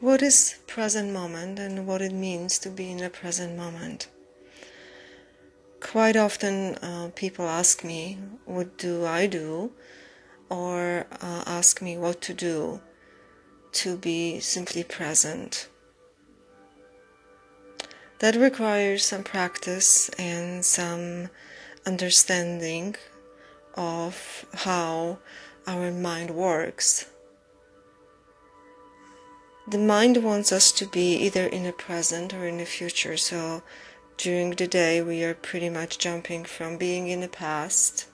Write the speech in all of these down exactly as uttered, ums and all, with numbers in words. what is present moment and what it means to be in the present moment. Quite often uh, people ask me, what do I do? Or uh, ask me what to do to be simply present. That requires some practice and some understanding of how our mind works. The mind wants us to be either in the present or in the future, so during the day we are pretty much jumping from being in the past.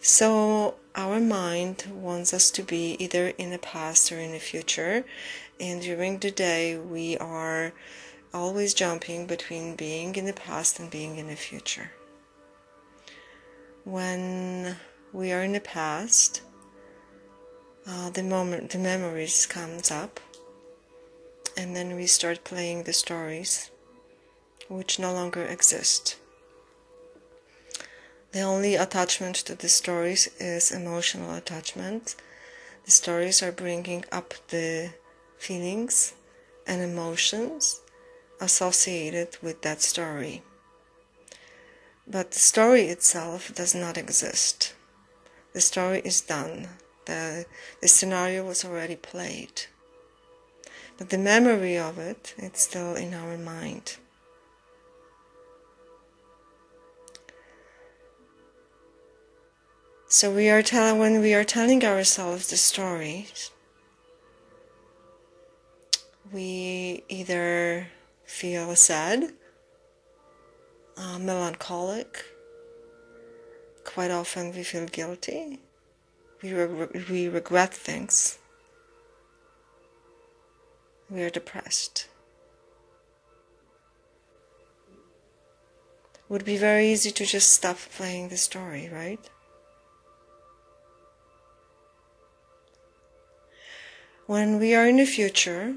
So our mind wants us to be either in the past or in the future, and during the day we are always jumping between being in the past and being in the future. When we are in the past, uh, the moment, the memories comes up, and then we start playing the stories which no longer exist. The only attachment to the stories is emotional attachment. The stories are bringing up the feelings and emotions associated with that story. But the story itself does not exist. The story is done. The, the scenario was already played. But the memory of it, it's still in our mind. So we are tell- when we are telling ourselves the stories, we either feel sad, uh, melancholic, quite often we feel guilty, we, re- we regret things, we are depressed. It would be very easy to just stop playing the story, right? When we are in the future,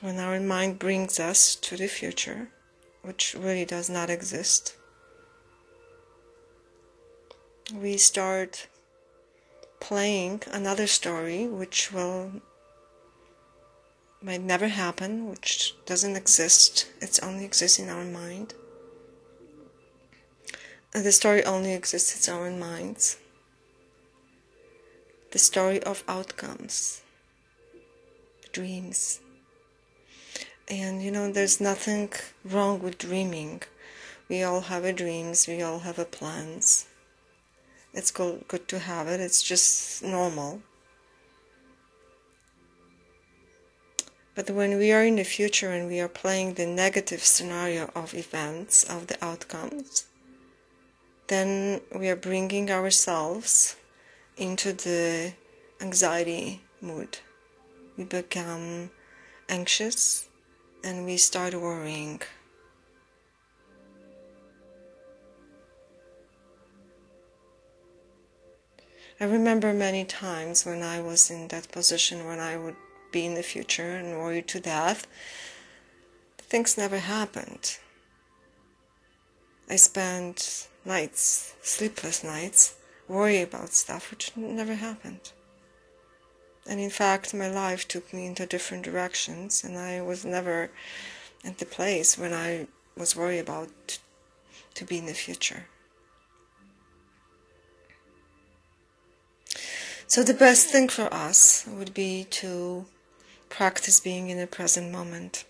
when our mind brings us to the future, which really does not exist, we start playing another story which will might never happen, which doesn't exist. It only exists in our mind. And the story only exists in our minds. The story of outcomes. Dreams. And you know, there's nothing wrong with dreaming. We all have a dreams, we all have a plans. It's good, good to have it, it's just normal. But when we are in the future and we are playing the negative scenario of events, of the outcomes, then we are bringing ourselves into the anxiety mood. We become anxious and we start worrying. I remember many times when I was in that position when I would be in the future and worry to death, things never happened. I spent nights, sleepless nights, worrying about stuff which never happened. And in fact, my life took me into different directions, and I was never at the place when I was worried about to be in the future. So the best thing for us would be to practice being in the present moment.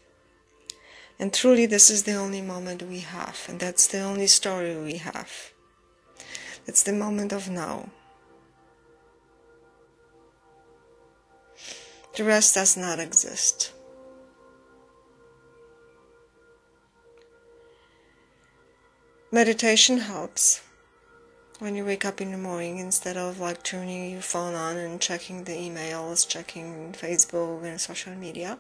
And truly, this is the only moment we have, and that's the only story we have. It's the moment of now. The rest does not exist. Meditation helps when you wake up in the morning, instead of like turning your phone on and checking the emails, checking Facebook and social media.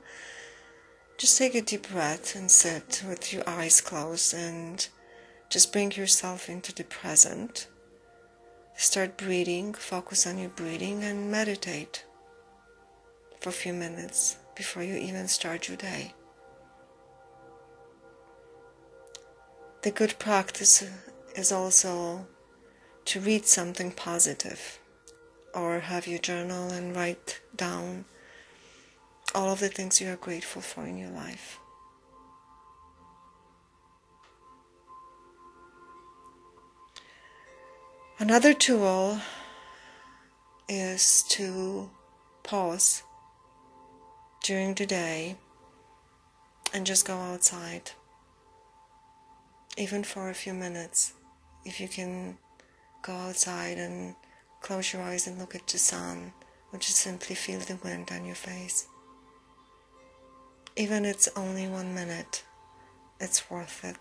Just take a deep breath and sit with your eyes closed and just bring yourself into the present. Start breathing, focus on your breathing and meditate for a few minutes before you even start your day. The good practice is also to read something positive or have you journal and write down all of the things you are grateful for in your life. Another tool is to pause during the day and just go outside, even for a few minutes. If you can go outside and close your eyes and look at the sun, or just simply feel the wind on your face. Even if it's only one minute, it's worth it.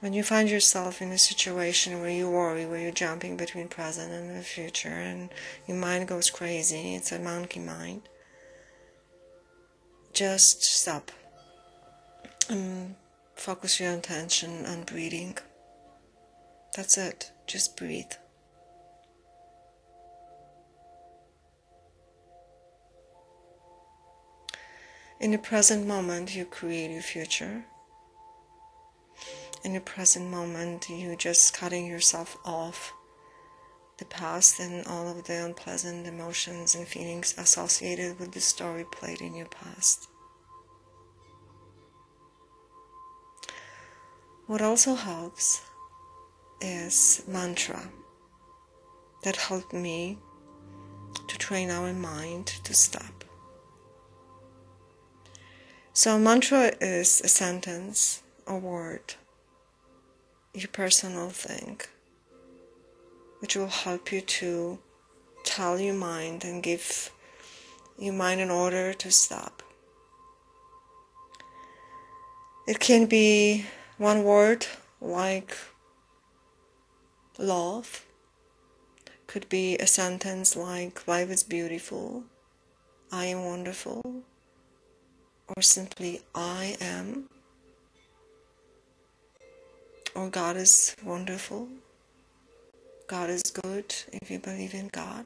When you find yourself in a situation where you worry, where you're jumping between present and the future, and your mind goes crazy, it's a monkey mind, just stop and focus your attention on breathing. That's it. Just breathe. In the present moment, you create your future. In the present moment, you're just cutting yourself off the past and all of the unpleasant emotions and feelings associated with the story played in your past. What also helps is mantra that helped me to train our mind to stop. So mantra is a sentence, a word, your personal thing, which will help you to tell your mind and give your mind an order to stop. It can be one word like love, could be a sentence like life is beautiful, I am wonderful, or simply I am, or God is wonderful, God is good. If you believe in God,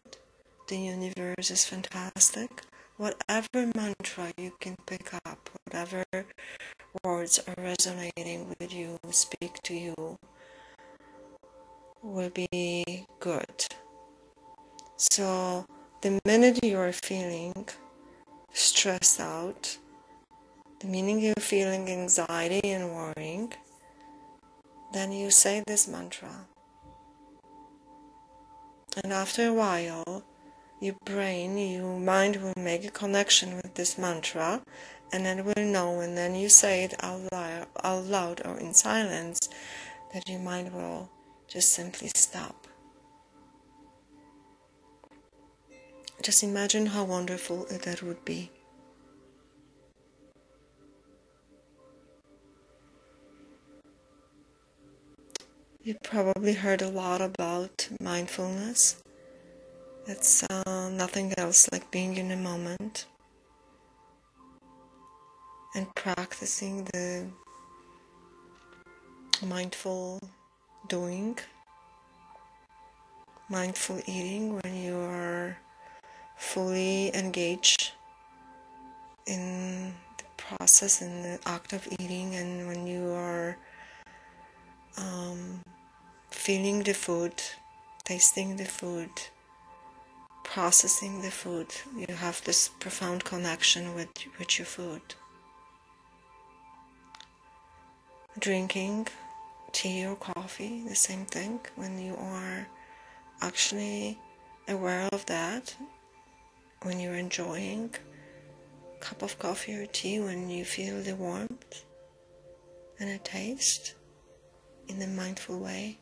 the universe is fantastic. Whatever mantra you can pick up, whatever words are resonating with you, speak to you, will be good. So the minute you are feeling stressed out, the minute you're feeling anxiety and worrying, then you say this mantra. And after a while, your brain, your mind will make a connection with this mantra, and it will know, and then you say it out loud, out loud or in silence, that your mind will just simply stop. Just imagine how wonderful that would be. You probably heard a lot about mindfulness. It's uh, nothing else like being in the moment and practicing the mindful doing, mindful eating, when you are fully engaged in the process, in the act of eating, and when you are Um, feeling the food, tasting the food, processing the food. You have this profound connection with, with your food. Drinking tea or coffee, the same thing. When you are actually aware of that, when you're enjoying a cup of coffee or tea, when you feel the warmth and the taste, in a mindful way.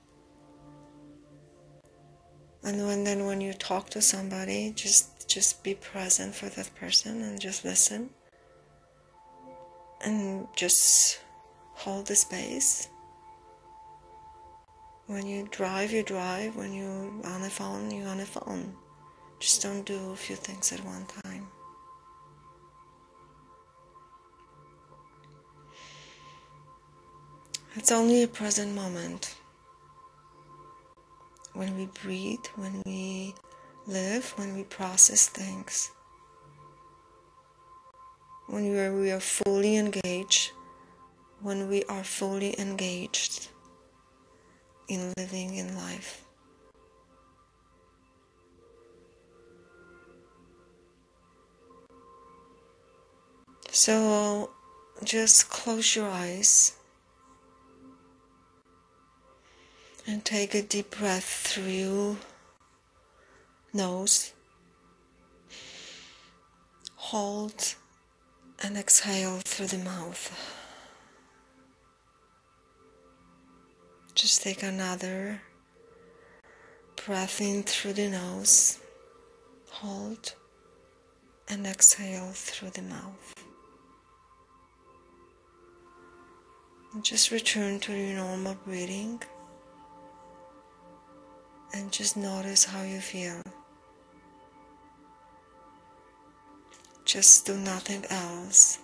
And when, then when you talk to somebody, just, just be present for that person and just listen. And just hold the space. When you drive, you drive. When you're on a phone, you're on a phone. Just don't do a few things at one time. It's only a present moment. When we breathe, when we live, when we process things, when we are, we are fully engaged, when we are fully engaged in living in life. So just close your eyes and take a deep breath through your nose. Hold and exhale through the mouth. Just take another breath in through the nose. Hold and exhale through the mouth. And just return to your normal breathing and just notice how you feel. Just do nothing else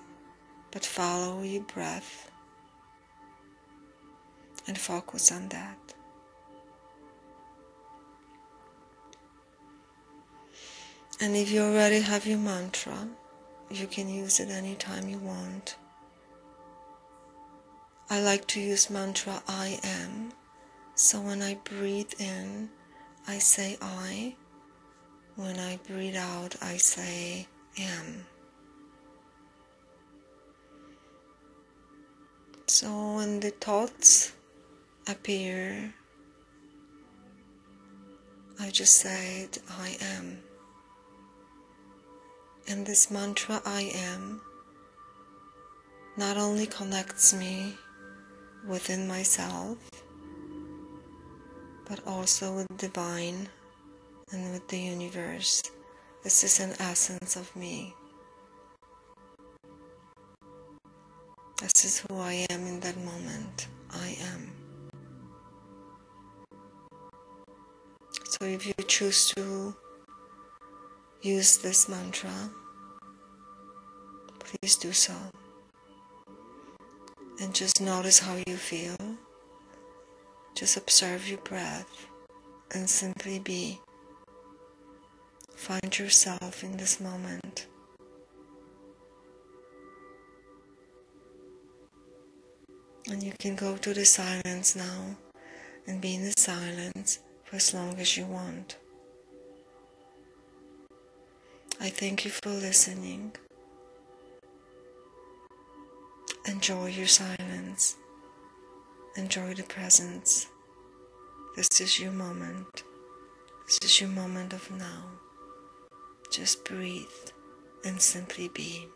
but follow your breath and focus on that. And if you already have your mantra, you can use it anytime you want. I like to use mantra I am. So when I breathe in, I say I. When I breathe out, I say am. So when the thoughts appear, I just said I am. And this mantra I am not only connects me within myself, but also with divine and with the universe. This is an essence of me. This is who I am in that moment. I am. So if you choose to use this mantra, please do so. And just notice how you feel. Just observe your breath and simply be. Find yourself in this moment. And you can go to the silence now and be in the silence for as long as you want. I thank you for listening. Enjoy your silence. Enjoy the presence. This is your moment. This is your moment of now. Just breathe and simply be.